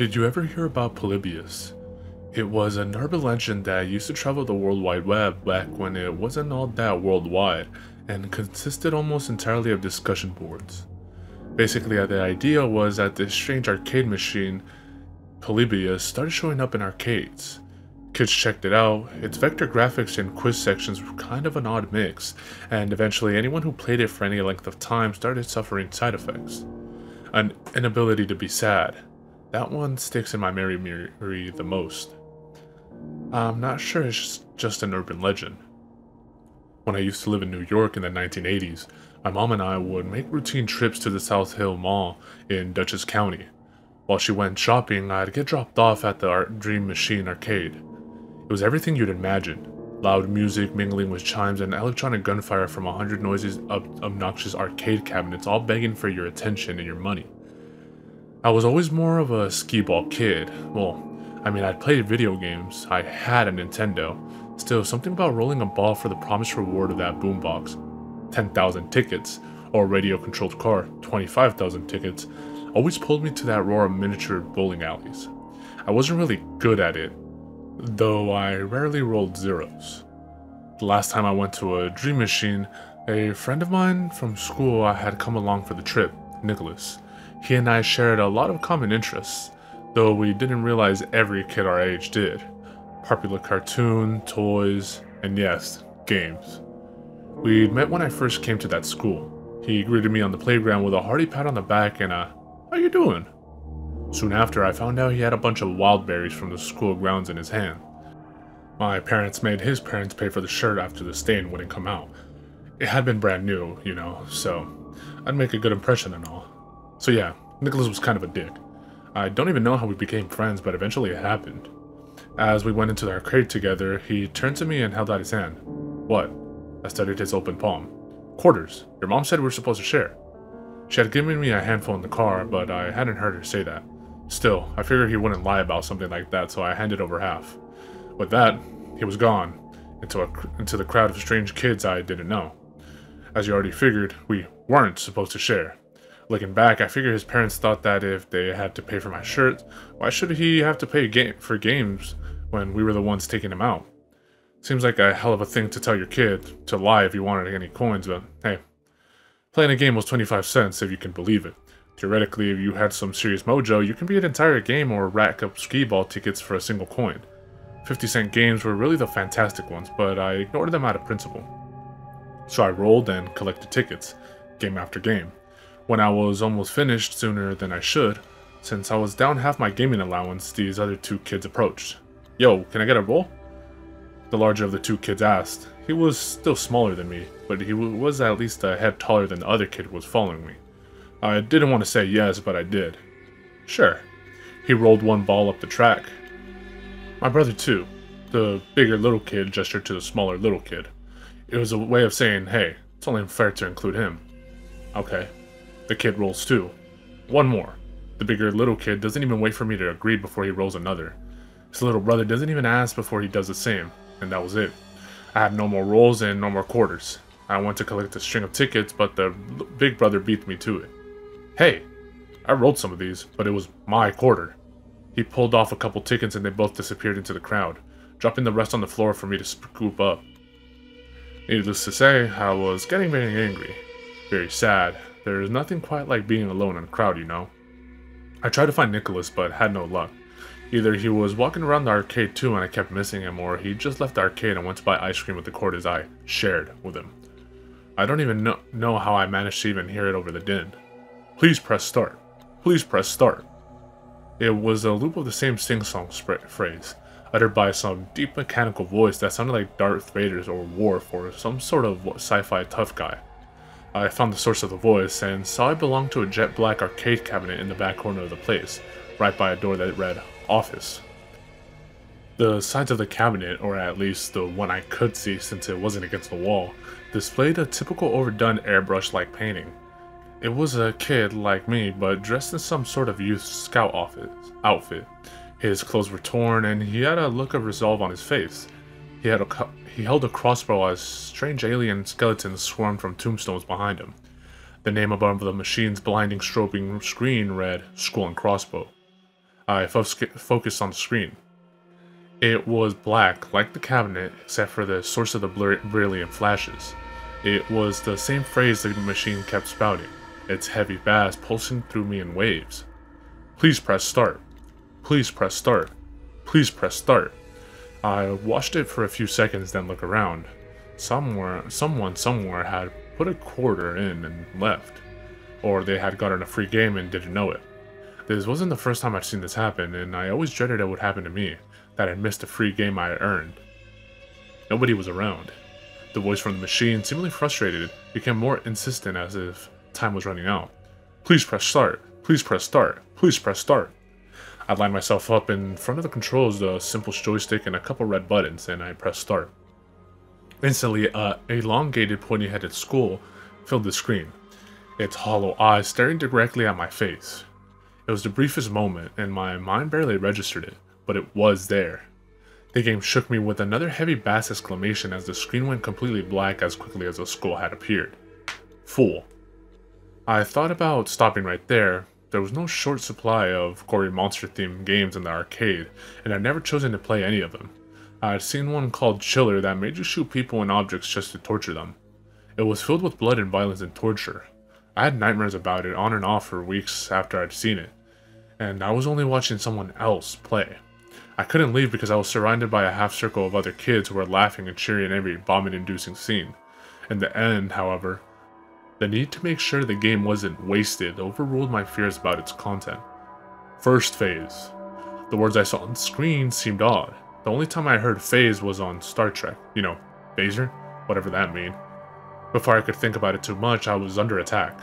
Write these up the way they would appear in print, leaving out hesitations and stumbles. Did you ever hear about Polybius? It was an urban legend that used to travel the World Wide Web back when it wasn't all that worldwide, and consisted almost entirely of discussion boards. Basically, the idea was that this strange arcade machine, Polybius, started showing up in arcades. Kids checked it out. Its vector graphics and quiz sections were kind of an odd mix, and eventually anyone who played it for any length of time started suffering side effects. An inability to be sad. That one sticks in my memory the most. I'm not sure it's just an urban legend. When I used to live in New York in the 1980s, my mom and I would make routine trips to the South Hill Mall in Dutchess County. While she went shopping, I'd get dropped off at the Art Dream Machine Arcade. It was everything you'd imagine. Loud music mingling with chimes and electronic gunfire from 100 noisy, obnoxious arcade cabinets, all begging for your attention and your money. I was always more of a skee-ball kid. Well, I mean, I played video games, I had a Nintendo. Still, something about rolling a ball for the promised reward of that boombox, 10,000 tickets, or a radio-controlled car, 25,000 tickets, always pulled me to that roar of miniature bowling alleys. I wasn't really good at it, though I rarely rolled zeros. The last time I went to a dream machine, a friend of mine from school had come along for the trip, Nicholas. He and I shared a lot of common interests, though we didn't realize every kid our age did. Popular cartoon, toys, and yes, games. We'd met when I first came to that school. He greeted me on the playground with a hearty pat on the back and a, "How you doing?" Soon after, I found out he had a bunch of wild berries from the school grounds in his hand. My parents made his parents pay for the shirt after the stain wouldn't come out. It had been brand new, you know, so I'd make a good impression and all. So yeah, Nicholas was kind of a dick. I don't even know how we became friends, but eventually it happened. As we went into the arcade together, he turned to me and held out his hand. "What?" I studied his open palm. "Quarters. Your mom said we were supposed to share." She had given me a handful in the car, but I hadn't heard her say that. Still, I figured he wouldn't lie about something like that, so I handed over half. With that, he was gone, into the crowd of strange kids I didn't know. As you already figured, we weren't supposed to share. Looking back, I figure his parents thought that if they had to pay for my shirt, why should he have to pay for games when we were the ones taking him out? Seems like a hell of a thing to tell your kid to lie if you wanted any coins, but hey. Playing a game was 25 cents, if you can believe it. Theoretically, if you had some serious mojo, you can beat an entire game or rack up skee-ball tickets for a single coin. 50-cent games were really the fantastic ones, but I ignored them out of principle. So I rolled and collected tickets, game after game. When I was almost finished sooner than I should, since I was down half my gaming allowance, these other two kids approached. "Yo, can I get a roll?" The larger of the two kids asked. He was still smaller than me, but he was at least a head taller than the other kid who was following me. I didn't want to say yes, but I did. "Sure." He rolled one ball up the track. My brother too. The bigger little kid gestured to the smaller little kid. It was a way of saying, hey, it's only fair to include him. Okay. The kid rolls too. One more. The bigger little kid doesn't even wait for me to agree before he rolls another. His little brother doesn't even ask before he does the same. And that was it. I had no more rolls and no more quarters. I went to collect a string of tickets, but the big brother beat me to it. Hey, I rolled some of these, but it was my quarter. He pulled off a couple tickets and they both disappeared into the crowd, dropping the rest on the floor for me to scoop up. Needless to say, I was getting very angry, very sad. There is nothing quite like being alone in a crowd, you know. I tried to find Nicholas, but had no luck. Either he was walking around the arcade too and I kept missing him, or he just left the arcade and went to buy ice cream with the quarters I shared with him. I don't even know how I managed to even hear it over the din. "Please press start. Please press start." It was a loop of the same sing-song phrase, uttered by some deep mechanical voice that sounded like Darth Vader's or Worf or some sort of sci-fi tough guy. I found the source of the voice and saw it belonged to a jet black arcade cabinet in the back corner of the place, right by a door that read Office. The sides of the cabinet, or at least the one I could see since it wasn't against the wall, displayed a typical overdone airbrush-like painting. It was a kid like me, but dressed in some sort of youth scout outfit. His clothes were torn and he had a look of resolve on his face. He held a crossbow as strange alien skeletons swarmed from tombstones behind him. The name above the machine's blinding strobing screen read Skull and Crossbow. focused on the screen. It was black, like the cabinet, except for the source of the brilliant flashes. It was the same phrase the machine kept spouting, its heavy bass pulsing through me in waves. Please press start. Please press start. Please press start. I watched it for a few seconds, then looked around. Someone somewhere had put a quarter in and left. Or they had gotten a free game and didn't know it. This wasn't the first time I'd seen this happen, and I always dreaded it would happen to me, that I'd missed a free game I had earned. Nobody was around. The voice from the machine, seemingly frustrated, became more insistent as if time was running out. Please press start. Please press start. Please press start. I lined myself up in front of the controls, the simple joystick and a couple red buttons, and I pressed start. Instantly, an elongated, pointy-headed skull filled the screen, its hollow eyes staring directly at my face. It was the briefest moment, and my mind barely registered it, but it was there. The game shook me with another heavy bass exclamation as the screen went completely black as quickly as the skull had appeared. Fool. I thought about stopping right there. There was no short supply of gory monster-themed games in the arcade, and I'd never chosen to play any of them. I'd seen one called Chiller that made you shoot people and objects just to torture them. It was filled with blood and violence and torture. I had nightmares about it on and off for weeks after I'd seen it, and I was only watching someone else play. I couldn't leave because I was surrounded by a half-circle of other kids who were laughing and cheering every vomit-inducing scene. In the end, however, the need to make sure the game wasn't wasted overruled my fears about its content. First phase. The words I saw on screen seemed odd. The only time I heard phase was on Star Trek. You know, phaser? Whatever that mean. Before I could think about it too much, I was under attack.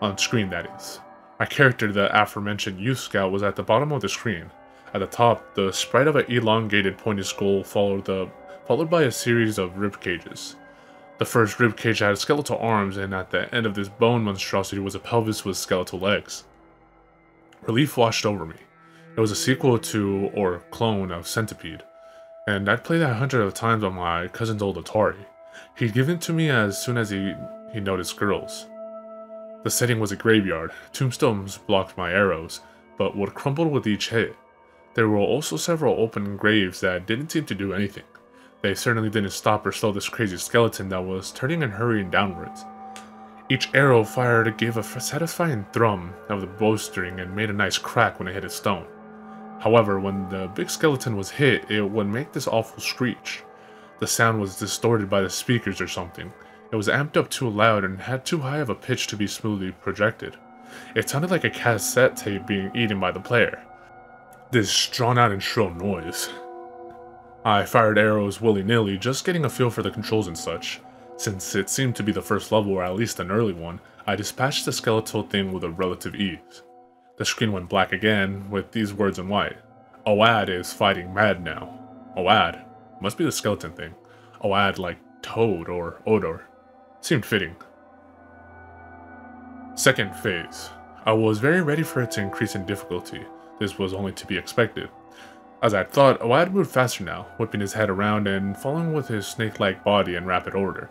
On screen, that is. My character, the aforementioned Youth Scout, was at the bottom of the screen. At the top, the sprite of an elongated pointed skull followed by a series of rib cages. The first ribcage had skeletal arms, and at the end of this bone monstrosity was a pelvis with skeletal legs. Relief washed over me. It was a sequel to, or clone of, Centipede, and I'd played that hundreds of times on my cousin's old Atari. He'd given it to me as soon as he noticed girls. The setting was a graveyard. Tombstones blocked my arrows, but would crumble with each hit. There were also several open graves that didn't seem to do anything. They certainly didn't stop or slow this crazy skeleton that was turning and hurrying downwards. Each arrow fired gave a satisfying thrum of the bowstring and made a nice crack when it hit a stone. However, when the big skeleton was hit, it would make this awful screech. The sound was distorted by the speakers or something. It was amped up too loud and had too high of a pitch to be smoothly projected. It sounded like a cassette tape being eaten by the player. This drawn out and shrill noise. I fired arrows willy-nilly, just getting a feel for the controls and such. Since it seemed to be the first level, or at least an early one, I dispatched the skeletal thing with a relative ease. The screen went black again, with these words in white. Oad is fighting mad now. Oad. Must be the skeleton thing. Oad like Toad or Odor. Seemed fitting. Second phase. I was very ready for it to increase in difficulty. This was only to be expected. As I thought, Oad moved faster now, whipping his head around and following with his snake-like body in rapid order.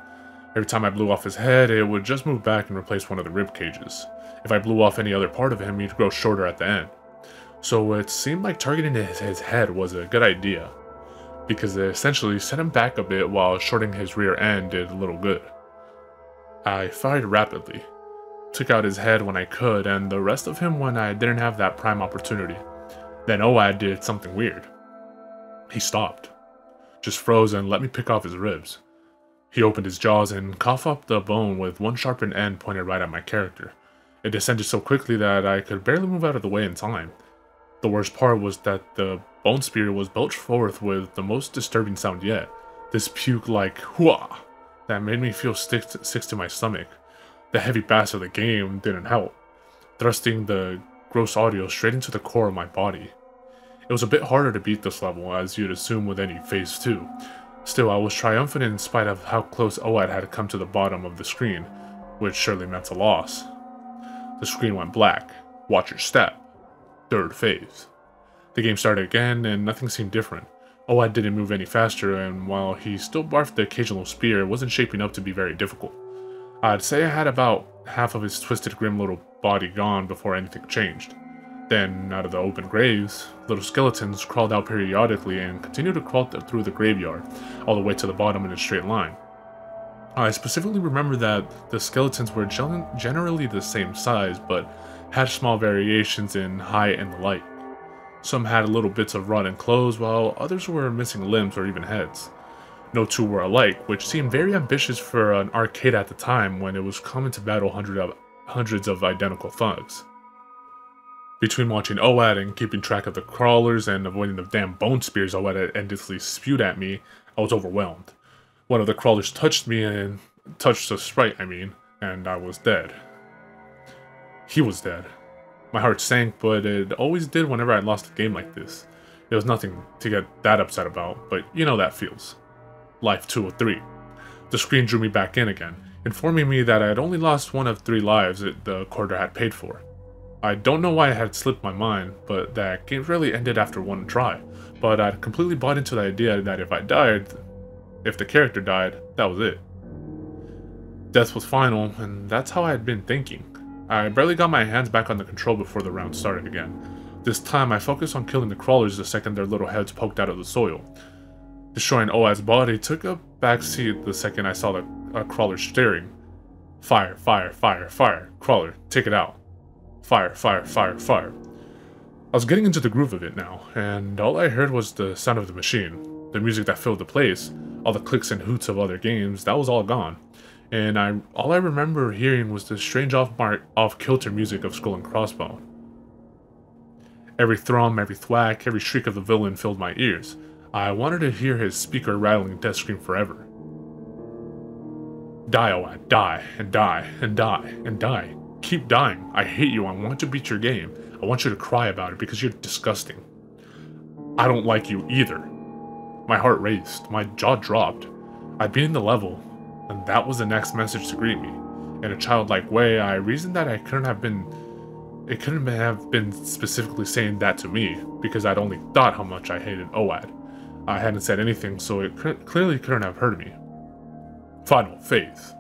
Every time I blew off his head, it would just move back and replace one of the rib cages. If I blew off any other part of him, he'd grow shorter at the end. So it seemed like targeting his head was a good idea, because it essentially set him back a bit while shorting his rear end did little good. I fired rapidly, took out his head when I could, and the rest of him when I didn't have that prime opportunity. Then Oad did something weird. He stopped. Just froze and let me pick off his ribs. He opened his jaws and coughed up the bone with one sharpened end pointed right at my character. It descended so quickly that I could barely move out of the way in time. The worst part was that the bone spear was belched forth with the most disturbing sound yet. This puke-like hua that made me feel sick to my stomach. The heavy bass of the game didn't help, thrusting the gross audio straight into the core of my body. It was a bit harder to beat this level, as you'd assume with any phase 2. Still, I was triumphant in spite of how close Oad had come to the bottom of the screen, which surely meant a loss. The screen went black. Watch your step. Third phase. The game started again, and nothing seemed different. Oad didn't move any faster, and while he still barfed the occasional spear, it wasn't shaping up to be very difficult. I'd say I had about half of his twisted, grim little body gone before anything changed. Then, out of the open graves, little skeletons crawled out periodically and continued to crawl through the graveyard, all the way to the bottom in a straight line. I specifically remember that the skeletons were generally the same size, but had small variations in height and the like. Some had little bits of rotten clothes, while others were missing limbs or even heads. No two were alike, which seemed very ambitious for an arcade at the time when it was common to battle hundreds of identical thugs. Between watching Oad and keeping track of the crawlers and avoiding the damn bone spears Oad had endlessly spewed at me, I was overwhelmed. One of the crawlers touched me and... touched the sprite, I mean, and I was dead. He was dead. My heart sank, but it always did whenever I lost a game like this. It was nothing to get that upset about, but you know that feels. Life 203. The screen drew me back in again, informing me that I had only lost one of 3 lives that the quarter had paid for. I don't know why it had slipped my mind, but that game really ended after one try, but I'd completely bought into the idea that if the character died, that was it. Death was final, and that's how I had been thinking. I barely got my hands back on the control before the round started again. This time I focused on killing the crawlers the second their little heads poked out of the soil. Destroying Oad's body took a backseat the second I saw a crawler staring. Fire, fire, fire, fire, crawler, take it out. Fire, fire, fire, fire. I was getting into the groove of it now, and all I heard was the sound of the machine, the music that filled the place, all the clicks and hoots of other games. That was all gone, and all I remember hearing was the strange off-kilter music of Skull and Crossbow. Every thrum, every thwack, every shriek of the villain filled my ears. I wanted to hear his speaker rattling death scream forever. Die, Oad, die, and die, and die, and die. Keep dying. I hate you. I want to beat your game. I want you to cry about it because you're disgusting. I don't like you either. My heart raced. My jaw dropped. I'd been in the level, and that was the next message to greet me. In a childlike way, I reasoned that it couldn't have been specifically saying that to me, because I'd only thought how much I hated Oad. I hadn't said anything, so it clearly couldn't have hurt me. Final phase.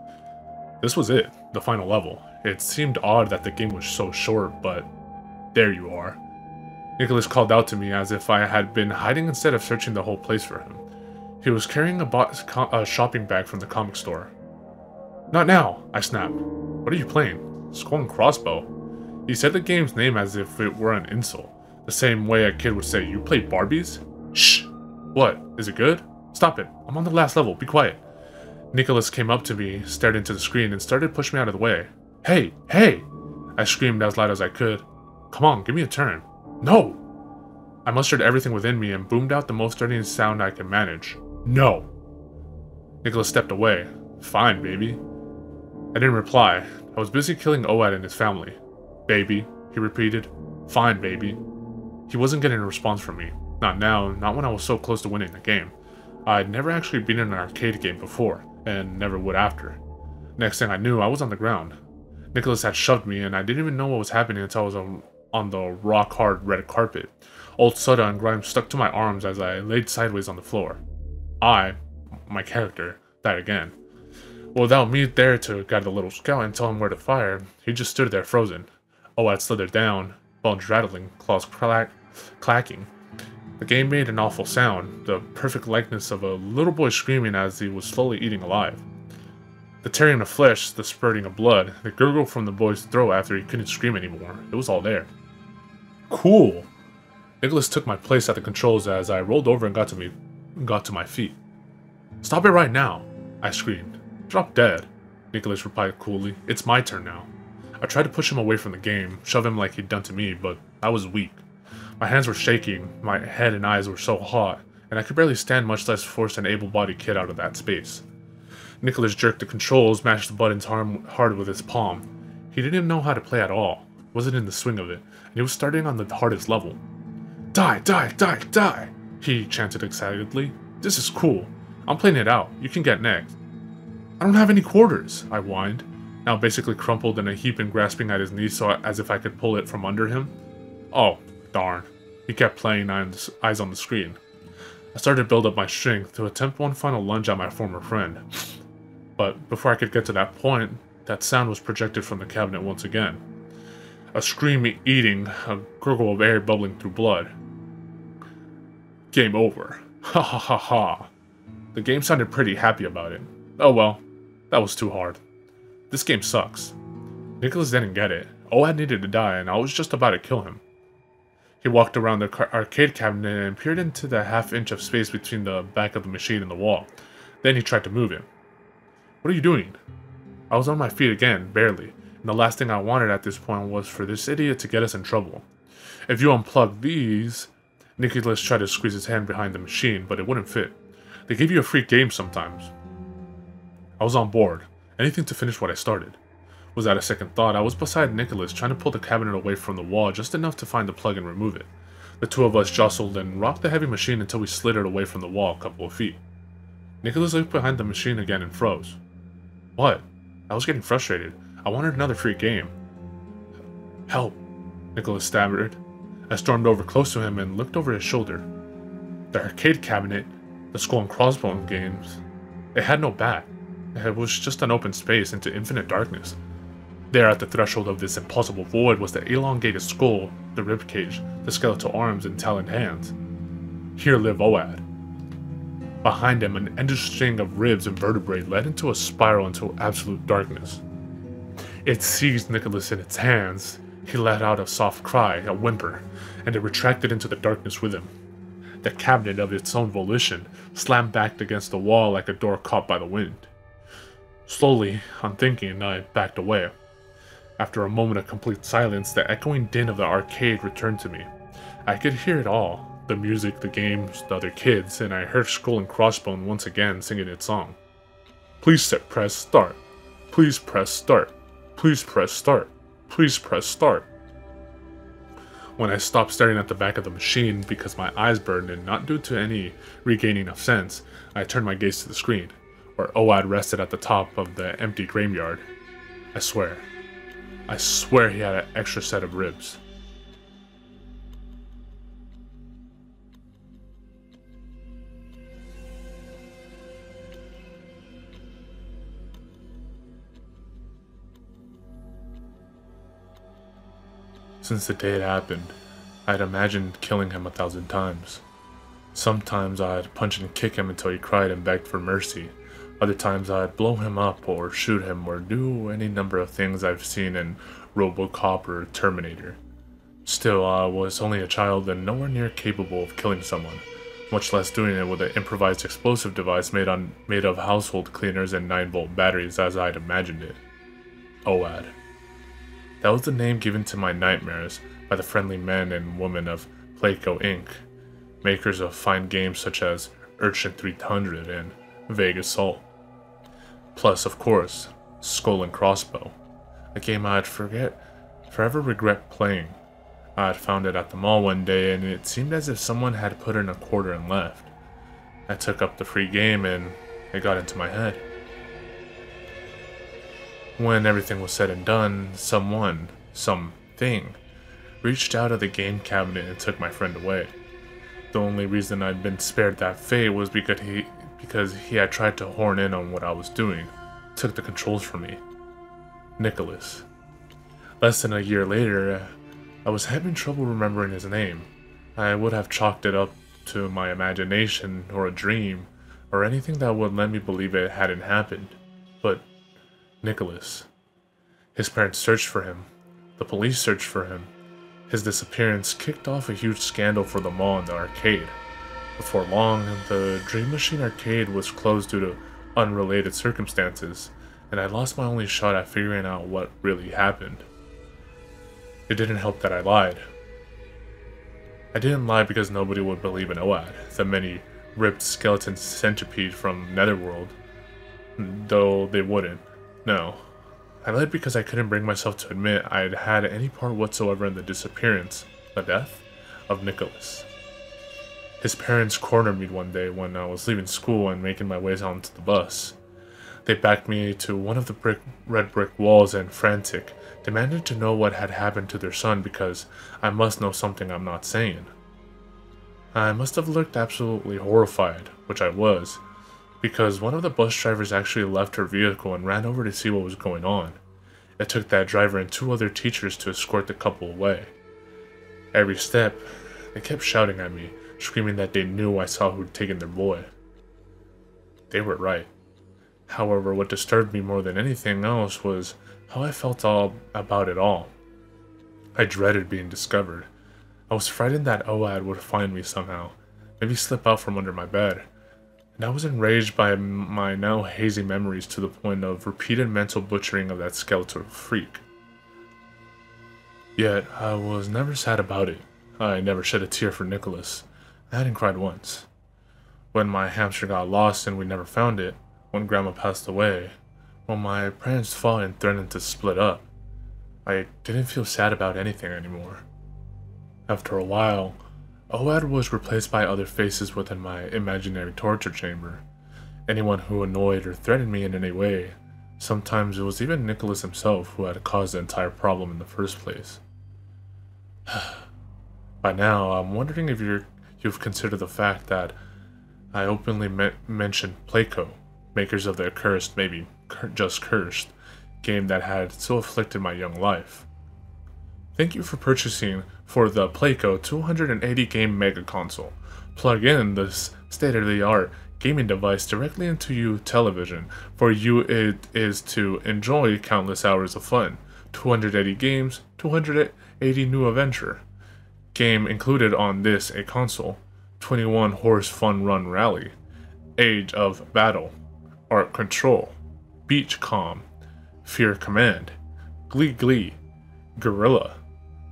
This was it, the final level. It seemed odd that the game was so short, but there you are. Nicholas called out to me as if I had been hiding instead of searching the whole place for him. He was carrying a shopping bag from the comic store. "Not now," I snapped. "What are you playing? Skull and Crossbow?" He said the game's name as if it were an insult, the same way a kid would say, "You play Barbies?" "Shh! What? Is it good? Stop it. I'm on the last level. Be quiet." Nicholas came up to me, stared into the screen, and started pushing me out of the way. "Hey! Hey!" I screamed as loud as I could. "Come on, give me a turn." "No!" I mustered everything within me and boomed out the most threatening sound I could manage. "No!" Nicholas stepped away. "Fine, baby." I didn't reply. I was busy killing Oad and his family. "Baby," he repeated. "Fine, baby." He wasn't getting a response from me. Not now, not when I was so close to winning the game. I'd never actually been in an arcade game before, and never would after. Next thing I knew, I was on the ground. Nicholas had shoved me, and I didn't even know what was happening until I was on the rock-hard red carpet. Old soda and grime stuck to my arms as I laid sideways on the floor. My character, died again. Without me there to guide the little scout and tell him where to fire, he just stood there frozen. Oad slithered down, bones rattling, claws clacking. The game made an awful sound, the perfect likeness of a little boy screaming as he was slowly eating alive. The tearing of flesh, the spurting of blood, the gurgle from the boy's throat after he couldn't scream anymore, it was all there. "Cool!" Nicholas took my place at the controls as I rolled over and got to my feet. "Stop it right now!" I screamed. "Drop dead!" Nicholas replied coolly. "It's my turn now." I tried to push him away from the game, shove him like he'd done to me, but I was weak. My hands were shaking, my head and eyes were so hot, and I could barely stand, much less force an able-bodied kid out of that space. Nicholas jerked the controls, mashed the buttons hard with his palm. He didn't even know how to play at all, wasn't in the swing of it, and he was starting on the hardest level. "Die, die, die, die!" he chanted excitedly. "This is cool. I'm playing it out. You can get next." "I don't have any quarters," I whined, now basically crumpled in a heap and grasping at his knee as if I could pull it from under him. "Oh, darn." He kept playing, eyes on the screen. I started to build up my strength to attempt one final lunge at my former friend. But before I could get to that point, that sound was projected from the cabinet once again. a screaming eating, a gurgle of air bubbling through blood. Game over. Ha ha ha ha. The game sounded pretty happy about it. Oh well, that was too hard. This game sucks. Nicholas didn't get it. Oad needed to die, and I was just about to kill him. He walked around the arcade cabinet and peered into the half-inch of space between the back of the machine and the wall. Then he tried to move it. What are you doing? I was on my feet again, barely, and the last thing I wanted at this point was for this idiot to get us in trouble. If you unplug these... Nicholas tried to squeeze his hand behind the machine, but it wouldn't fit. They give you a free game sometimes. I was on board. Anything to finish what I started. Without a second thought, I was beside Nicholas, trying to pull the cabinet away from the wall just enough to find the plug and remove it. The two of us jostled and rocked the heavy machine until we slid it away from the wall a couple of feet. Nicholas looked behind the machine again and froze. What? I was getting frustrated. I wanted another free game. Help! Nicholas stammered. I stormed over close to him and looked over his shoulder. The arcade cabinet, the Skull and Crossbow games, it had no back. It was just an open space into infinite darkness. There at the threshold of this impossible void was the elongated skull, the ribcage, the skeletal arms and taloned hands. Here live Oad. Behind him, an endless string of ribs and vertebrae led into a spiral into absolute darkness. It seized Nicholas in its hands. He let out a soft cry, a whimper, and it retracted into the darkness with him. The cabinet of its own volition slammed back against the wall like a door caught by the wind. Slowly, unthinking, I backed away. After a moment of complete silence, the echoing din of the arcade returned to me. I could hear it all, the music, the games, the other kids, and I heard Skull and Crossbone once again singing its song. Please press start. Please press start. Please press start. Please press start. When I stopped staring at the back of the machine because my eyes burned and not due to any regaining of sense, I turned my gaze to the screen, where Oad rested at the top of the empty graveyard. I swear he had an extra set of ribs. Since the day it happened, I had imagined killing him 1,000 times. Sometimes I had punch and kick him until he cried and begged for mercy. Other times I'd blow him up or shoot him or do any number of things I've seen in RoboCop or Terminator. Still, I was only a child and nowhere near capable of killing someone, much less doing it with an improvised explosive device made of household cleaners and 9-volt batteries as I'd imagined it. Oad. That was the name given to my nightmares by the friendly men and women of Playco Inc., makers of fine games such as Urchin 300 and Vague Assault. Plus, of course, Skull and Crossbow, a game I'd forever regret playing. I had found it at the mall one day, and it seemed as if someone had put in a quarter and left. I took up the free game, and it got into my head. When everything was said and done, someone, something, reached out of the game cabinet and took my friend away. The only reason I'd been spared that fate was because he had tried to horn in on what I was doing, took the controls from me. Nicholas. Less than a year later, I was having trouble remembering his name. I would have chalked it up to my imagination, or a dream, or anything that would let me believe it hadn't happened. But Nicholas. His parents searched for him. The police searched for him. His disappearance kicked off a huge scandal for the mall and the arcade. Before long, the Dream Machine Arcade was closed due to unrelated circumstances, and I lost my only shot at figuring out what really happened. It didn't help that I lied. I didn't lie because nobody would believe in Oad, the many ripped skeleton centipede from Netherworld. Though they wouldn't. No. I lied because I couldn't bring myself to admit I had had any part whatsoever in the disappearance, the death, of Nicholas. His parents cornered me one day when I was leaving school and making my way onto the bus. They backed me to one of the red brick walls and, frantic, demanded to know what had happened to their son because I must know something I'm not saying. I must have looked absolutely horrified, which I was, because one of the bus drivers actually left her vehicle and ran over to see what was going on. that took that driver and two other teachers to escort the couple away. Every step, they kept shouting at me, screaming that they knew I saw who'd taken their boy. They were right. However, what disturbed me more than anything else was how I felt about it all. I dreaded being discovered. I was frightened that Oad would find me somehow, maybe slip out from under my bed. And I was enraged by my now hazy memories to the point of repeated mental butchering of that skeletal freak. Yet, I was never sad about it. I never shed a tear for Nicholas. I hadn't cried once. When my hamster got lost and we never found it, when Grandma passed away, when my parents fought and threatened to split up, I didn't feel sad about anything anymore. After a while, Oad was replaced by other faces within my imaginary torture chamber. Anyone who annoyed or threatened me in any way. Sometimes it was even Nicholas himself who had caused the entire problem in the first place. By now, I'm wondering if you've considered the fact that I openly mentioned Playco, makers of the accursed, maybe just cursed, game that had so afflicted my young life. Thank you for purchasing for the Playco 280 game mega console. Plug in this state-of-the-art gaming device directly into your television. For you it is to enjoy countless hours of fun. 280 games, 280 new adventure. Game included on this a console. 21 horse fun run rally. Age of Battle. Art Control. Beach Calm. Fear Command. Glee Glee. Guerrilla.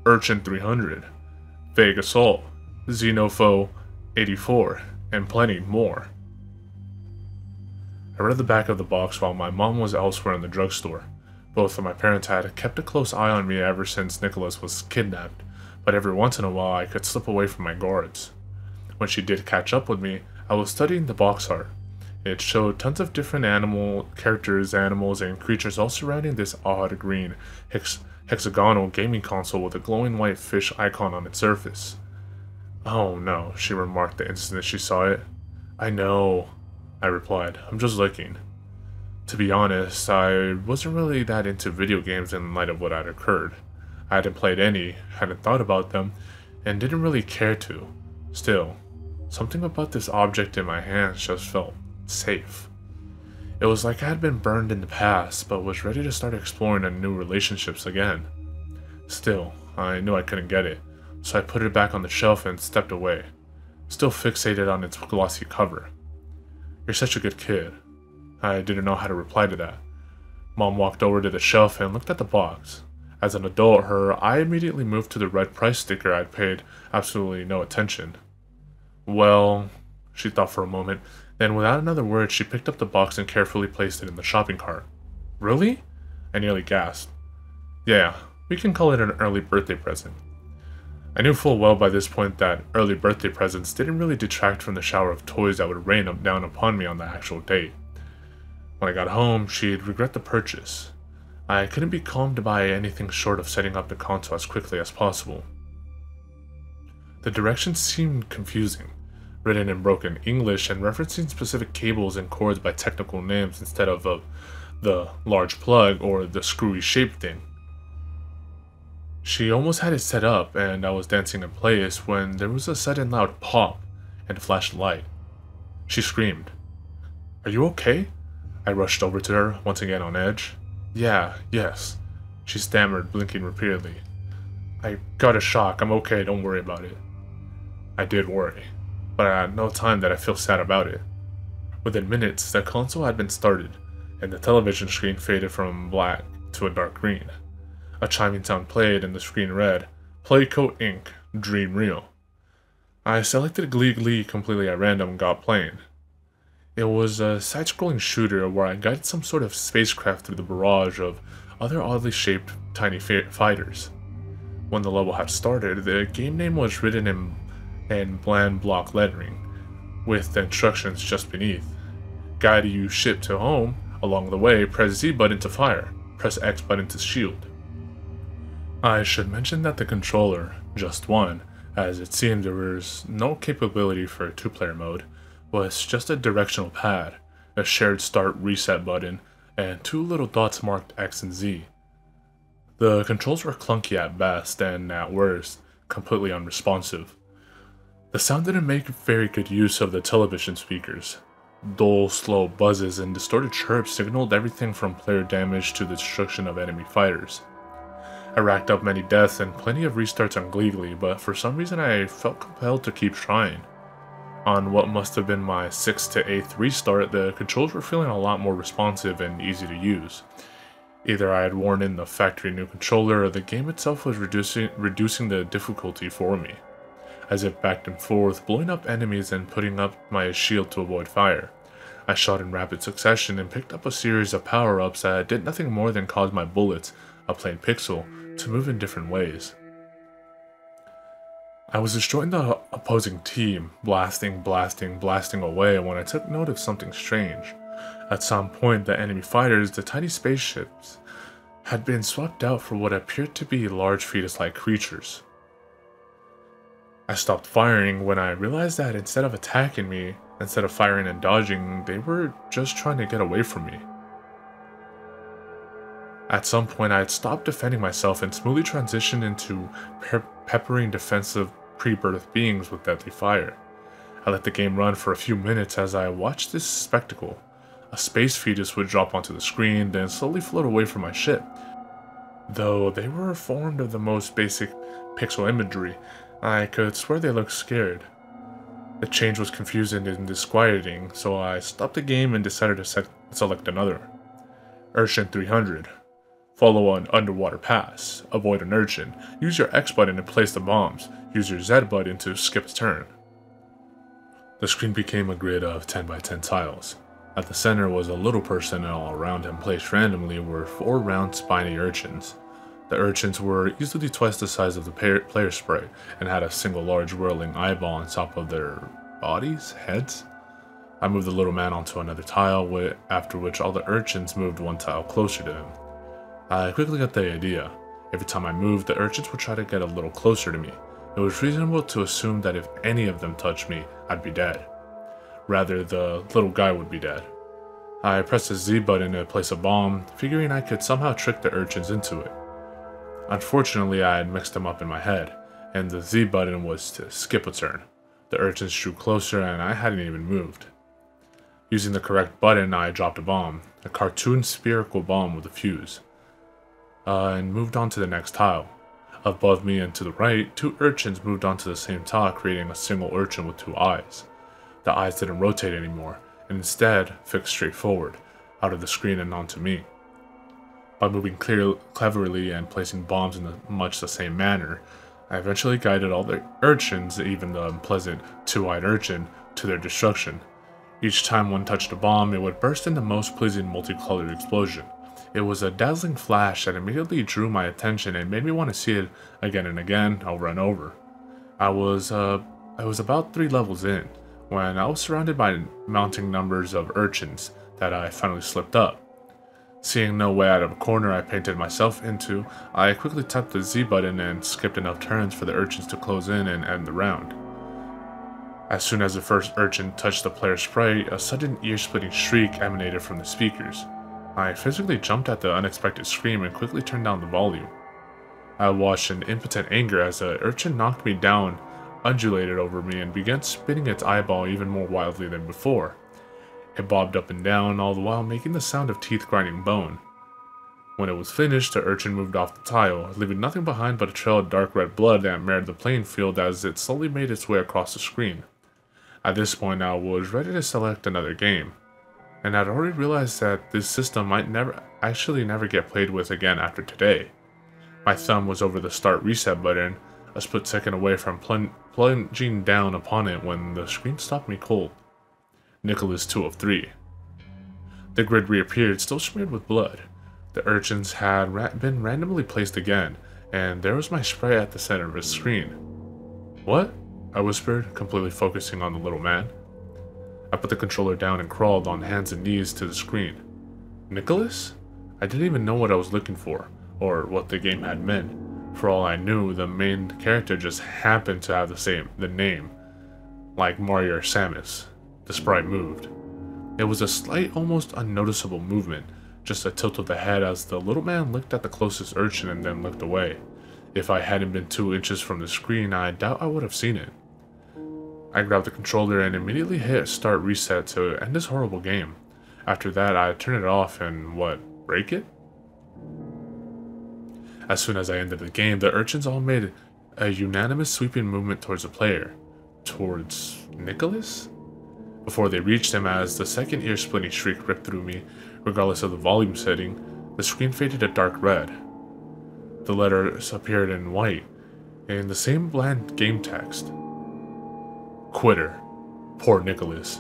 Urchin 300, Vague Assault, Xenopho 84, and plenty more. I read the back of the box while my mom was elsewhere in the drugstore. Both of my parents had kept a close eye on me ever since Nicholas was kidnapped, but every once in a while I could slip away from my guards. When she did catch up with me, I was studying the box art. It showed tons of different animals and creatures all surrounding this odd green hexagonal gaming console with a glowing white fish icon on its surface. "Oh no," she remarked the instant she saw it. "I know," I replied. "I'm just looking." To be honest, I wasn't really that into video games in light of what had occurred. I hadn't played any, hadn't thought about them, and didn't really care to. Still, something about this object in my hands just felt safe. It was like I had been burned in the past, but was ready to start exploring new relationships again. Still, I knew I couldn't get it, so I put it back on the shelf and stepped away, still fixated on its glossy cover. "You're such a good kid." I didn't know how to reply to that. Mom walked over to the shelf and looked at the box. As an adult, her eye immediately moved to the red price sticker I'd paid absolutely no attention. "Well," she thought for a moment. Then, without another word, she picked up the box and carefully placed it in the shopping cart. "Really?" I nearly gasped. "Yeah, we can call it an early birthday present." I knew full well by this point that early birthday presents didn't really detract from the shower of toys that would rain down upon me on the actual date. When I got home, she'd regret the purchase. I couldn't be calmed by anything short of setting up the console as quickly as possible. The directions seemed confusing, written in broken English and referencing specific cables and cords by technical names instead of the large plug or the screwy shaped thing. She almost had it set up and I was dancing in place when there was a sudden loud pop and a flash of light. She screamed. "Are you okay?" I rushed over to her, once again on edge. Yes, she stammered, blinking repeatedly. "I got a shock. I'm okay, don't worry about it." I did worry, but I had no time that I feel sad about it. Within minutes, the console had been started, and the television screen faded from black to a dark green. A chiming sound played, and the screen read, "Playco Inc. Dream Reel." I selected Glee Glee completely at random and got playing. It was a side-scrolling shooter where I guided some sort of spacecraft through the barrage of other oddly shaped tiny fighters. When the level had started, the game name was written in bland block lettering, with the instructions just beneath. "Guide you ship to home. Along the way, press Z button to fire. Press X button to shield." I should mention that the controller, just one, as it seemed there was no capability for a two-player mode, was just a directional pad, a shared start reset button, and two little dots marked X and Z. The controls were clunky at best and at worst, completely unresponsive. The sound didn't make very good use of the television speakers. Dull, slow buzzes and distorted chirps signaled everything from player damage to the destruction of enemy fighters. I racked up many deaths and plenty of restarts on Glee Glee, but for some reason I felt compelled to keep trying. On what must have been my 6th to 8th restart, the controls were feeling a lot more responsive and easy to use. Either I had worn in the factory new controller or the game itself was reducing the difficulty for me. I zipped back and forth, blowing up enemies and putting up my shield to avoid fire. I shot in rapid succession and picked up a series of power-ups that did nothing more than cause my bullets, a plain pixel, to move in different ways. I was destroying the opposing team, blasting away when I took note of something strange. At some point, the enemy fighters, the tiny spaceships, had been swapped out for what appeared to be large fetus-like creatures. I stopped firing when I realized that instead of firing and dodging, they were just trying to get away from me. At some point, I had stopped defending myself and smoothly transitioned into peppering defensive pre-birth beings with deadly fire. I let the game run for a few minutes as I watched this spectacle. A space fetus would drop onto the screen, then slowly float away from my ship. Though they were formed of the most basic pixel imagery, I could swear they looked scared. The change was confusing and disquieting, so I stopped the game and decided to select another. Urchin 300. Follow an underwater pass. Avoid an urchin. Use your X button to place the bombs. Use your Z button to skip a turn. The screen became a grid of 10x10 tiles. At the center was a little person, and all around him, placed randomly, were four round spiny urchins. The urchins were easily twice the size of the player sprite, and had a single large whirling eyeball on top of their bodies? Heads? I moved the little man onto another tile, after which all the urchins moved one tile closer to him. I quickly got the idea. Every time I moved, the urchins would try to get a little closer to me. It was reasonable to assume that if any of them touched me, I'd be dead. Rather, the little guy would be dead. I pressed the Z button to place a bomb, figuring I could somehow trick the urchins into it. Unfortunately, I had mixed them up in my head, and the Z button was to skip a turn. The urchins drew closer, and I hadn't even moved. Using the correct button, I dropped a bomb, a cartoon spherical bomb with a fuse, and moved on to the next tile. Above me and to the right, two urchins moved onto the same tile, creating a single urchin with two eyes. The eyes didn't rotate anymore, and instead fixed straight forward, out of the screen and onto me. By moving cleverly and placing bombs in much the same manner, I eventually guided all the urchins, even the unpleasant two-eyed urchin, to their destruction. Each time one touched a bomb, it would burst into most pleasing multicolored explosion. It was a dazzling flash that immediately drew my attention and made me want to see it again and again, over and over. I was about 3 levels in, when I was surrounded by mounting numbers of urchins that I finally slipped up. Seeing no way out of a corner I painted myself into, I quickly tapped the Z button and skipped enough turns for the urchins to close in and end the round. As soon as the first urchin touched the player sprite, a sudden ear-splitting shriek emanated from the speakers. I physically jumped at the unexpected scream and quickly turned down the volume. I watched in impotent anger as the urchin knocked me down, undulated over me, and began spinning its eyeball even more wildly than before. It bobbed up and down, all the while making the sound of teeth grinding bone. When it was finished, the urchin moved off the tile, leaving nothing behind but a trail of dark red blood that marred the playing field as it slowly made its way across the screen. At this point, I was ready to select another game, and I'd already realized that this system might never get played with again after today. My thumb was over the start reset button, a split second away from plunging down upon it when the screen stopped me cold. Nicholas 2 of 3. The grid reappeared, still smeared with blood. The urchins had been randomly placed again, and there was my sprite at the center of his screen. "What?" I whispered, completely focusing on the little man. I put the controller down and crawled on hands and knees to the screen. Nicholas? I didn't even know what I was looking for, or what the game had meant. For all I knew, the main character just happened to have the name, like Mario or Samus. The sprite moved. It was a slight, almost unnoticeable movement, just a tilt of the head as the little man looked at the closest urchin and then looked away. If I hadn't been 2 inches from the screen, I doubt I would have seen it. I grabbed the controller and immediately hit start reset to end this horrible game. After that, I turned it off and what, break it? As soon as I ended the game, the urchins all made a unanimous sweeping movement towards the player. Towards Nicholas? Before they reached him, as the second ear-splitting shriek ripped through me, regardless of the volume setting, the screen faded a dark red. The letters appeared in white, in the same bland game text. Quitter. Poor Nicholas.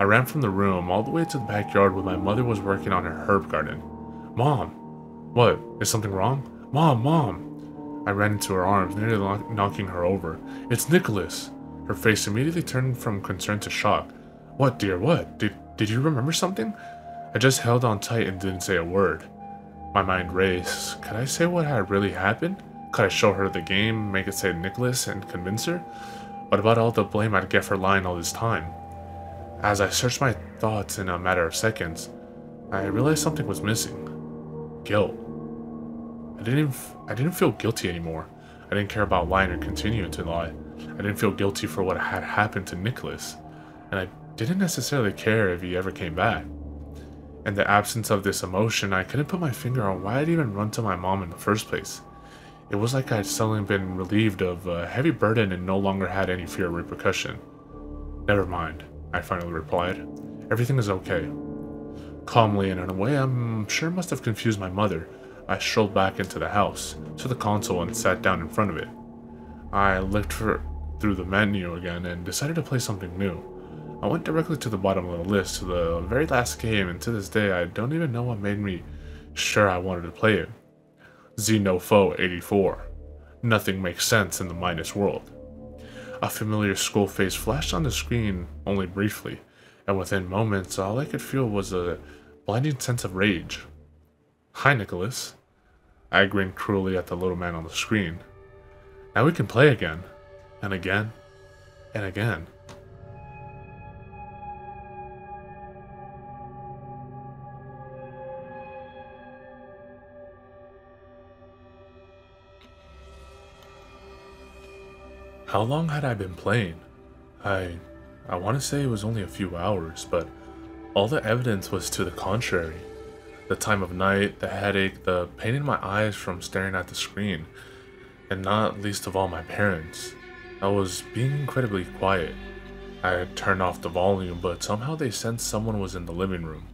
I ran from the room all the way to the backyard where my mother was working on her herb garden. Mom! What? Is something wrong? Mom! Mom! I ran into her arms, nearly knocking her over. It's Nicholas! Her face immediately turned from concern to shock. What, dear? What? Did you remember something? I just held on tight and didn't say a word. My mind raced. Could I say what had really happened? Could I show her the game, make it say Nicholas, and convince her? What about all the blame I'd get for lying all this time? As I searched my thoughts in a matter of seconds, I realized something was missing. Guilt. I didn't feel guilty anymore. I didn't care about lying or continuing to lie. I didn't feel guilty for what had happened to Nicholas, and I didn't necessarily care if he ever came back. In the absence of this emotion, I couldn't put my finger on why I'd even run to my mom in the first place. It was like I'd suddenly been relieved of a heavy burden and no longer had any fear of repercussion. Never mind, I finally replied. Everything is okay. Calmly and in a way I'm sure must have confused my mother, I strolled back into the house, to the console and sat down in front of it. I looked through the menu again and decided to play something new. I went directly to the bottom of the list, to the very last game, and to this day I don't even know what made me sure I wanted to play it. Xenopho 84. Nothing makes sense in the Minus World. A familiar skull face flashed on the screen only briefly, and within moments all I could feel was a blinding sense of rage. Hi, Nicholas. I grinned cruelly at the little man on the screen. Now we can play again, and again, and again. How long had I been playing? I want to say it was only a few hours, but all the evidence was to the contrary. The time of night, the headache, the pain in my eyes from staring at the screen, and not least of all my parents. I was being incredibly quiet. I had turned off the volume, but somehow they sensed someone was in the living room.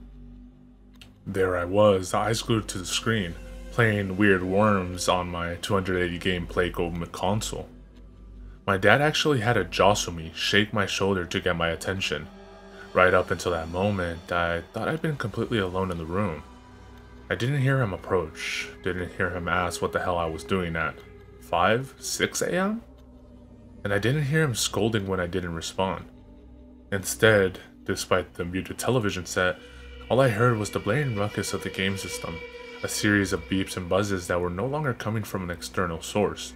There I was, eyes glued to the screen, playing Weird Worms on my 280 game Playco console. My dad actually had to jostle me, shake my shoulder to get my attention. Right up until that moment, I thought I'd been completely alone in the room. I didn't hear him approach, didn't hear him ask what the hell I was doing at 5, 6 a.m.? And I didn't hear him scolding when I didn't respond. Instead, despite the muted television set, all I heard was the blaring ruckus of the game system, a series of beeps and buzzes that were no longer coming from an external source.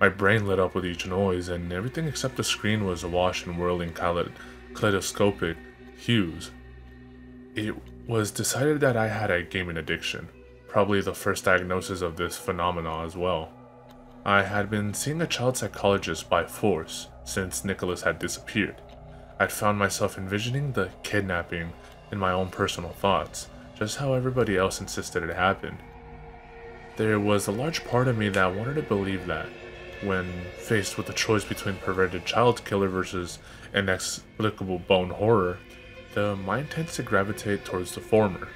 My brain lit up with each noise, and everything except the screen was awash in whirling kaleidoscopic hues. It was decided that I had a gaming addiction, probably the first diagnosis of this phenomenon as well. I had been seeing a child psychologist by force since Nicholas had disappeared. I'd found myself envisioning the kidnapping in my own personal thoughts, just how everybody else insisted it happened. There was a large part of me that wanted to believe that. When faced with the choice between perverted child killer versus inexplicable bone horror, the mind tends to gravitate towards the former.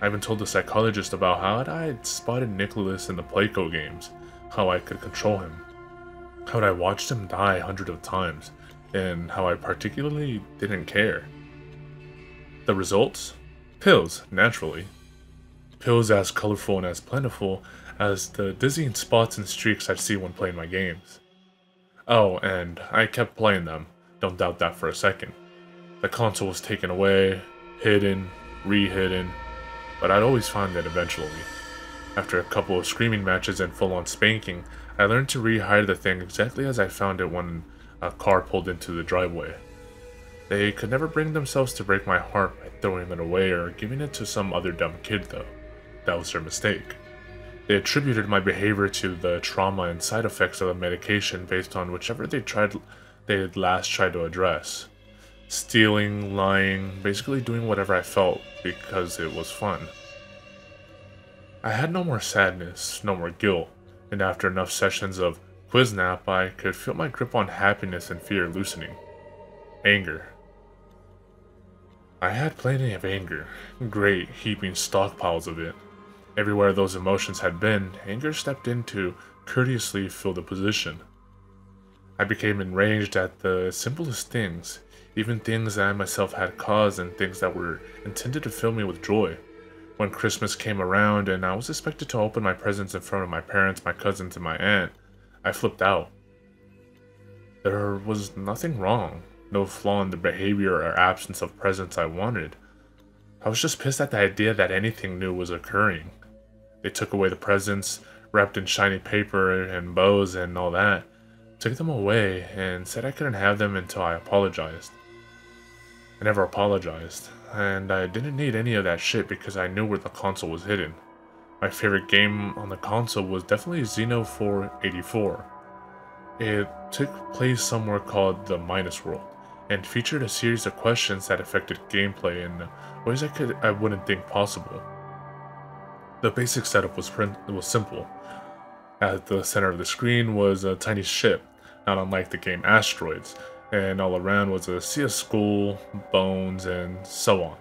I even told the psychologist about how I had spotted Nicholas in the Playco games, how I could control him, how I watched him die hundreds of times, and how I particularly didn't care. The results? Pills, naturally. Pills as colorful and as plentiful as the dizzying spots and streaks I'd see when playing my games. Oh, and I kept playing them, don't doubt that for a second. The console was taken away, hidden, re-hidden, but I'd always find it eventually. After a couple of screaming matches and full-on spanking, I learned to re-hide the thing exactly as I found it when a car pulled into the driveway. They could never bring themselves to break my heart by throwing it away or giving it to some other dumb kid though. That was their mistake. They attributed my behavior to the trauma and side effects of the medication based on whichever they had last tried to address. Stealing, lying, basically doing whatever I felt because it was fun. I had no more sadness, no more guilt, and after enough sessions of Quiznap, I could feel my grip on happiness and fear loosening. Anger. I had plenty of anger, great heaping stockpiles of it. Everywhere those emotions had been, anger stepped in to courteously fill the position. I became enraged at the simplest things, even things that I myself had caused and things that were intended to fill me with joy. When Christmas came around and I was expected to open my presents in front of my parents, my cousins, and my aunt, I flipped out. There was nothing wrong, no flaw in the behavior or absence of presents I wanted. I was just pissed at the idea that anything new was occurring. They took away the presents, wrapped in shiny paper and bows and all that, took them away and said I couldn't have them until I apologized. I never apologized, and I didn't need any of that shit because I knew where the console was hidden. My favorite game on the console was definitely Xenopho 84. It took place somewhere called the Minus World, and featured a series of questions that affected gameplay in ways I wouldn't think possible. The basic setup was simple. At the center of the screen was a tiny ship, not unlike the game Asteroids, and all around was a sea of skull, bones, and so on.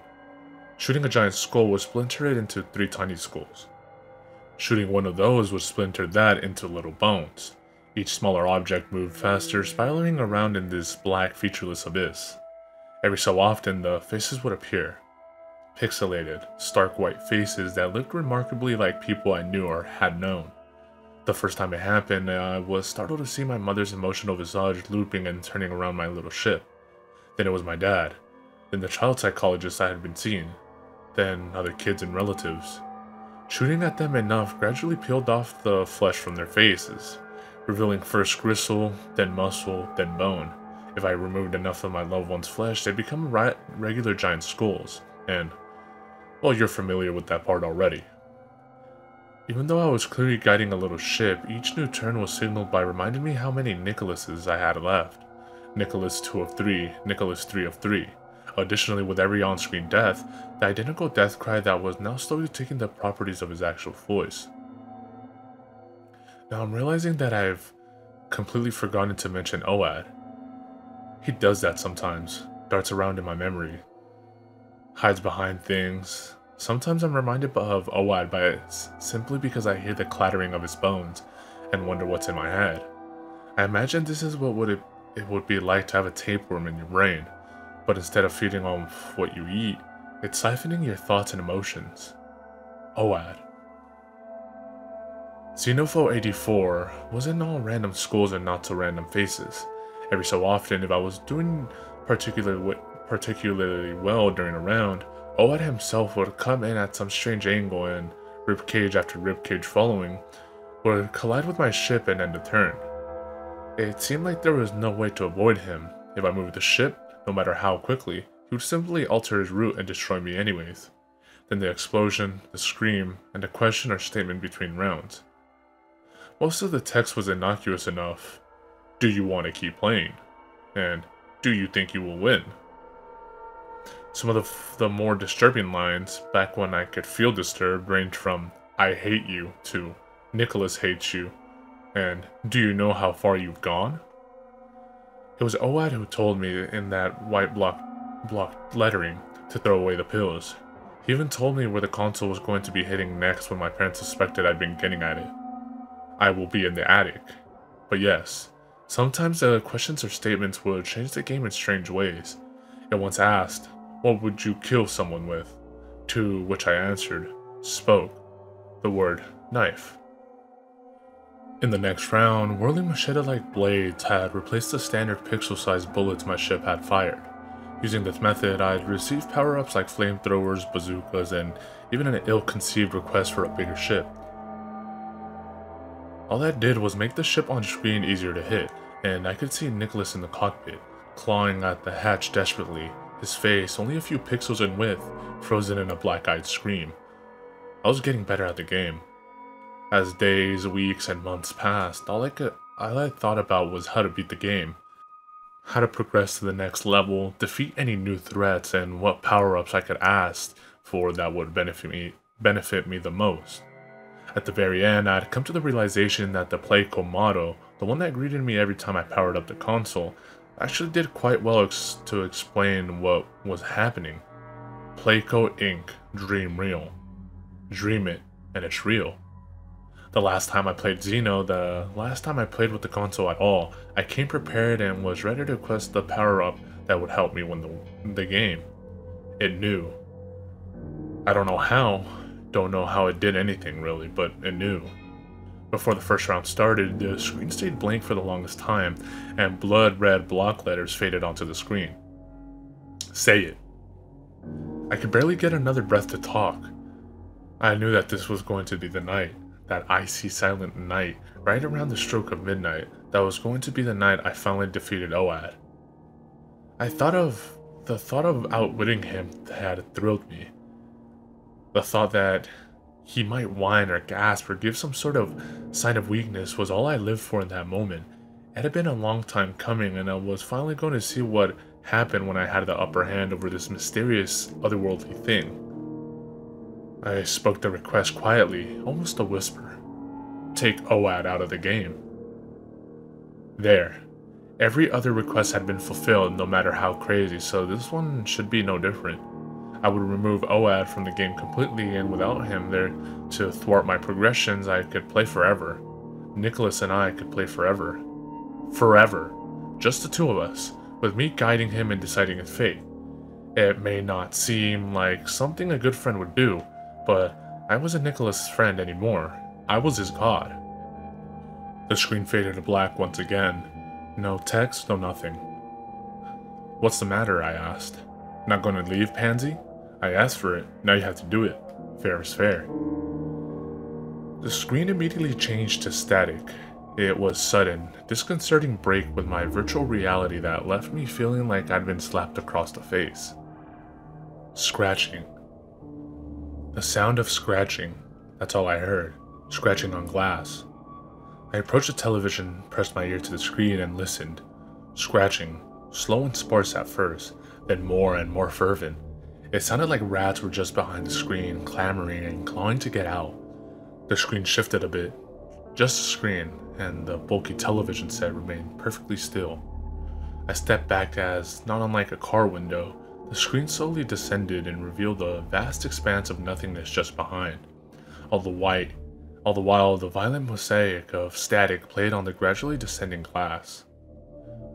Shooting a giant skull would splinter it into three tiny skulls. Shooting one of those would splinter that into little bones. Each smaller object moved faster, spiraling around in this black, featureless abyss. Every so often, the faces would appear. Pixelated, stark white faces that looked remarkably like people I knew or had known. The first time it happened, I was startled to see my mother's emotional visage looping and turning around my little ship. Then it was my dad. Then the child psychologist I had been seeing. Then other kids and relatives. Shooting at them enough gradually peeled off the flesh from their faces, revealing first gristle, then muscle, then bone. If I removed enough of my loved one's flesh, they'd become regular giant skulls, and, well, you're familiar with that part already. Even though I was clearly guiding a little ship, each new turn was signaled by reminding me how many Nicholases I had left. Nicholas 2 of 3, Nicholas 3 of 3. Additionally, with every on-screen death, the identical death cry that was now slowly taking the properties of his actual voice. Now I'm realizing that I've completely forgotten to mention Oad. He does that sometimes, darts around in my memory, hides behind things. Sometimes I'm reminded of Oad by it simply because I hear the clattering of his bones and wonder what's in my head. I imagine this is what it would be like to have a tapeworm in your brain, but instead of feeding on what you eat, it's siphoning your thoughts and emotions. Oad. Xenopho 84 wasn't all random skulls and not so random faces. Every so often, if I was doing particularly well during a round, Oad himself would come in at some strange angle and ribcage after ribcage following would collide with my ship and end the turn. It seemed like there was no way to avoid him. If I moved the ship, no matter how quickly, he would simply alter his route and destroy me anyways. Then the explosion, the scream, and a question or statement between rounds. Most of the text was innocuous enough. Do you want to keep playing? And do you think you will win? Some of the more disturbing lines, back when I could feel disturbed, ranged from I hate you to Nicholas hates you and do you know how far you've gone? It was Oad who told me in that white block lettering to throw away the pills. He even told me where the console was going to be hitting next when my parents suspected I'd been getting at it. I will be in the attic. But yes, sometimes the questions or statements would change the game in strange ways. It once asked, what would you kill someone with? To which I answered, spoke the word knife. In the next round, whirling machete-like blades had replaced the standard pixel-sized bullets my ship had fired. Using this method, I'd received power-ups like flamethrowers, bazookas, and even an ill-conceived request for a bigger ship. All that did was make the ship on screen easier to hit, and I could see Nicholas in the cockpit, clawing at the hatch desperately, his face only a few pixels in width, frozen in a black-eyed scream. I was getting better at the game. As days, weeks, and months passed, all I thought about was how to beat the game, how to progress to the next level, defeat any new threats, and what power-ups I could ask for that would benefit me the most. At the very end, I'd come to the realization that the Playco motto, the one that greeted me every time I powered up the console, actually did quite well to explain what was happening. Playco Inc. Dream Real. Dream it, and it's real. The last time I played Xeno, the last time I played with the console at all, I came prepared and was ready to quest the power-up that would help me win the game. It knew. I don't know how it did anything really, but it knew. Before the first round started, the screen stayed blank for the longest time, and blood red block letters faded onto the screen. Say it. I could barely get another breath to talk. I knew that this was going to be the night, that icy silent night, right around the stroke of midnight, that was going to be the night I finally defeated Oad. The thought of outwitting him had thrilled me. The thought that he might whine or gasp or give some sort of sign of weakness was all I lived for in that moment. It had been a long time coming, and I was finally going to see what happened when I had the upper hand over this mysterious, otherworldly thing. I spoke the request quietly, almost a whisper. Take Oad out of the game. There. Every other request had been fulfilled, no matter how crazy, so this one should be no different. I would remove Oad from the game completely, and without him there to thwart my progressions, I could play forever. Nicholas and I could play forever. Forever. Just the two of us, with me guiding him and deciding his fate. It may not seem like something a good friend would do, but I wasn't Nicholas' friend anymore. I was his god. The screen faded to black once again. No text, no nothing. What's the matter? I asked. Not gonna leave, Pansy? I asked for it. Now you have to do it. Fair is fair. The screen immediately changed to static. It was sudden, disconcerting break with my virtual reality that left me feeling like I'd been slapped across the face. Scratching. The sound of scratching. That's all I heard. Scratching on glass. I approached the television, pressed my ear to the screen, and listened. Scratching. Slow and sparse at first, then more and more fervent. It sounded like rats were just behind the screen, clamoring and clawing to get out. The screen shifted a bit. Just the screen, and the bulky television set remained perfectly still. I stepped back as, not unlike a car window, the screen slowly descended and revealed a vast expanse of nothingness just behind. All the while the violent mosaic of static played on the gradually descending glass.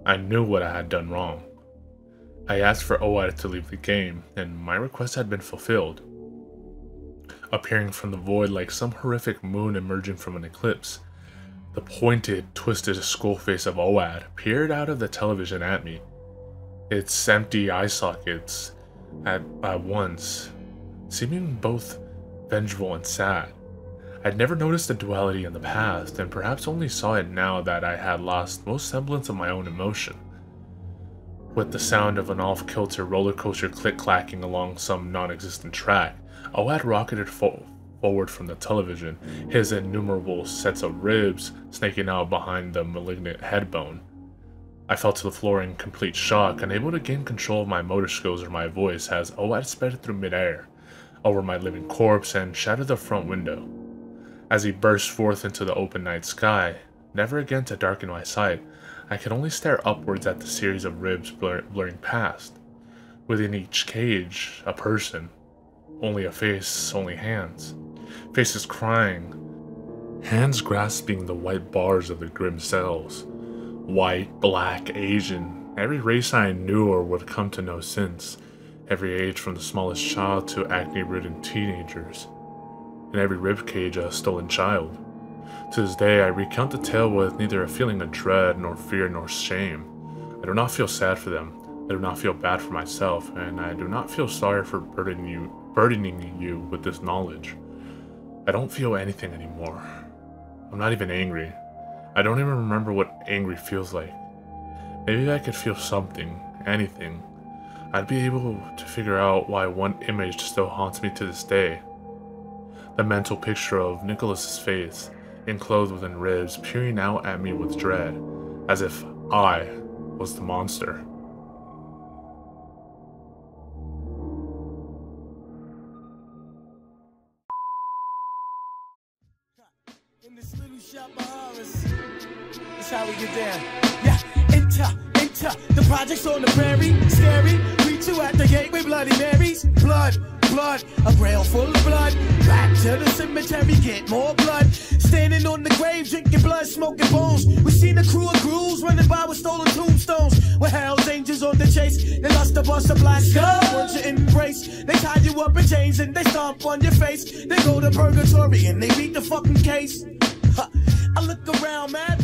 I knew what I had done wrong. I asked for Oad to leave the game, and my request had been fulfilled. Appearing from the void like some horrific moon emerging from an eclipse, the pointed, twisted skull face of Oad peered out of the television at me. Its empty eye sockets at once, seeming both vengeful and sad. I'd never noticed the duality in the past, and perhaps only saw it now that I had lost most semblance of my own emotion. With the sound of an off-kilter roller coaster click-clacking along some non-existent track, Oad rocketed forward from the television, his innumerable sets of ribs snaking out behind the malignant head bone. I fell to the floor in complete shock, unable to gain control of my motor skills or my voice as Oad sped through midair, over my living corpse and shattered the front window. As he burst forth into the open night sky, never again to darken my sight, I could only stare upwards at the series of ribs blurring past. Within each cage, a person. Only a face, only hands. Faces crying, hands grasping the white bars of the grim cells. White, black, Asian, every race I knew or would come to know since. Every age from the smallest child to acne-ridden teenagers. In every ribcage, a stolen child. To this day, I recount the tale with neither a feeling of dread, nor fear, nor shame. I do not feel sad for them. I do not feel bad for myself, and I do not feel sorry for burdening you with this knowledge. I don't feel anything anymore. I'm not even angry. I don't even remember what angry feels like. Maybe I could feel something, anything. I'd be able to figure out why one image still haunts me to this day. The mental picture of Nicholas's face, enclosed within ribs, peering out at me with dread, as if I was the monster. In this little shop behind us, that's how we get down. Yeah, enter, the projects on the prairie, scary. We two at the gate with Bloody Marys, blood, a rail full of blood. Back to the cemetery, get more blood. Standing on the grave, drinking blood, smoking bones. We seen a crew of ghouls running by with stolen tombstones. With hell's angels on the chase, they lost a bus of black skulls. Once you embrace, they tie you up in chains and they stomp on your face. They go to purgatory and they beat the fucking case. I look around, mad.